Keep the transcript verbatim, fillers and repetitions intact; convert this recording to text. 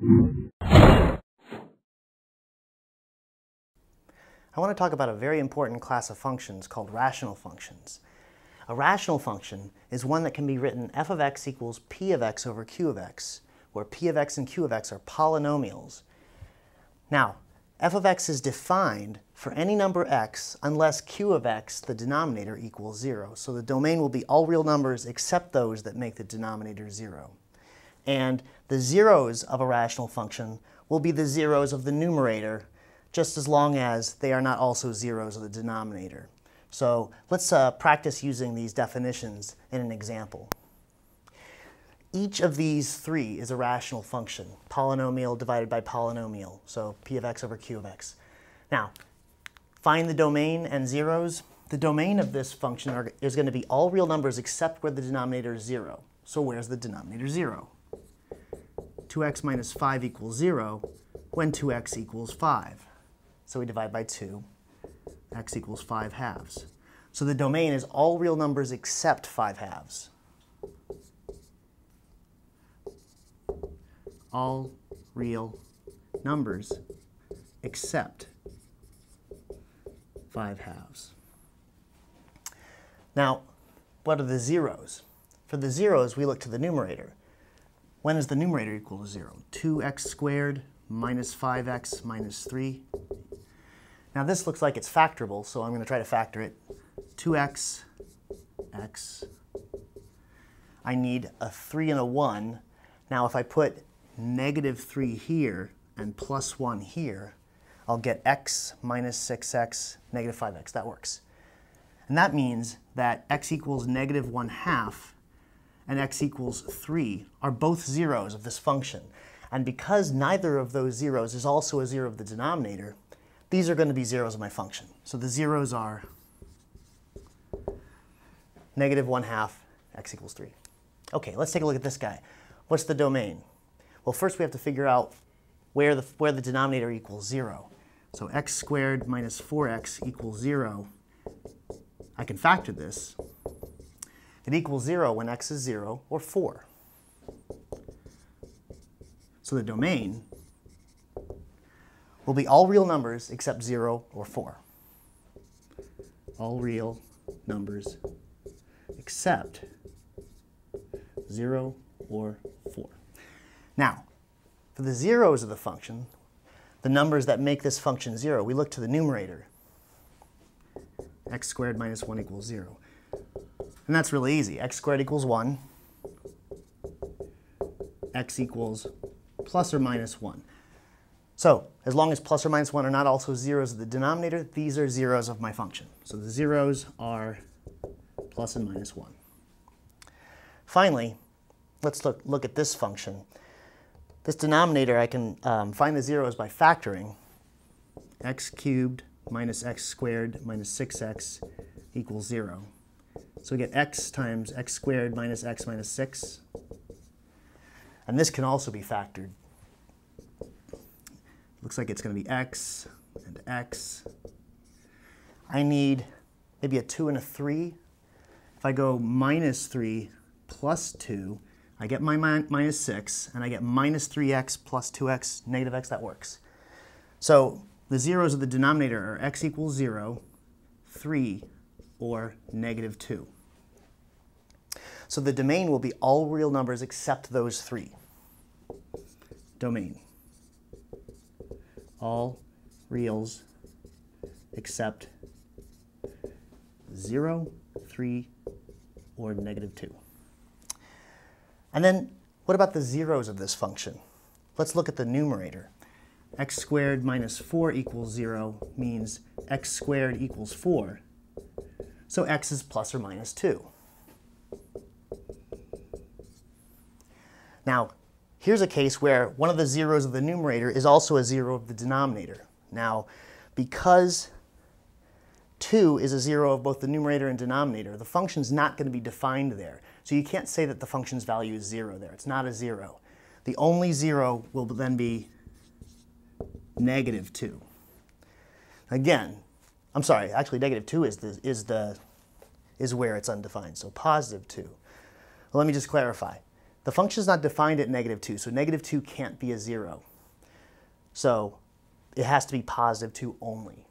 I want to talk about a very important class of functions called rational functions. A rational function is one that can be written f of x equals p of x over q of x, where p of x and q of x are polynomials. Now, f of x is defined for any number x unless q of x, the denominator, equals zero. So the domain will be all real numbers except those that make the denominator zero. And the zeros of a rational function will be the zeros of the numerator, just as long as they are not also zeros of the denominator. So let's uh, practice using these definitions in an example. Each of these three is a rational function, polynomial divided by polynomial, so p of x over q of x. Now, find the domain and zeros. The domain of this function are, is going to be all real numbers except where the denominator is zero. So where's the denominator zero? two x minus five equals zero when two x equals five. So we divide by two, x equals five halves. So the domain is all real numbers except five halves. All real numbers except five halves. Now, what are the zeros? For the zeros, we look to the numerator. When is the numerator equal to zero? two x squared minus five x minus three. Now this looks like it's factorable, so I'm going to try to factor it. two x, x. I need a three and a one. Now if I put negative three here and plus one here, I'll get x minus six x, negative five x. That works. And that means that x equals negative one half and x equals three are both zeros of this function. And because neither of those zeros is also a zero of the denominator, these are going to be zeros of my function. So the zeros are negative one half, x equals three. Okay, let's take a look at this guy. What's the domain? Well, first we have to figure out where the, where the denominator equals zero. So x squared minus four x equals zero. I can factor this. It equals zero when x is zero or four. So the domain will be all real numbers except zero or four. All real numbers except zero or four. Now, for the zeros of the function, the numbers that make this function zero, we look to the numerator. X squared minus one equals zero. And that's really easy. X squared equals one. X equals plus or minus one. So as long as plus or minus one are not also zeros of the denominator, these are zeros of my function. So the zeros are plus and minus one. Finally, let's look, look at this function. This denominator, I can um, find the zeros by factoring. X cubed minus x squared minus six x equals zero. So we get x times x squared minus x minus six. And this can also be factored. Looks like it's going to be x and x. I need maybe a two and a three. If I go minus three plus two, I get my min minus six, and I get minus three x plus two x, negative x. That works. So the zeros of the denominator are x equals zero, three, or negative two. So the domain will be all real numbers except those three. Domain. All reals except zero, three, or negative two. And then what about the zeros of this function? Let's look at the numerator. X squared minus four equals zero means x squared equals four. So x is plus or minus two. Now, here's a case where one of the zeros of the numerator is also a zero of the denominator. Now, because two is a zero of both the numerator and denominator, the function's not going to be defined there. So you can't say that the function's value is zero there. It's not a zero. The only zero will then be negative two. Again, I'm sorry, actually negative two is the, is the, is where it's undefined. So positive two. Well, let me just clarify. The function's not defined at negative two, so negative two can't be a zero. So it has to be positive two only.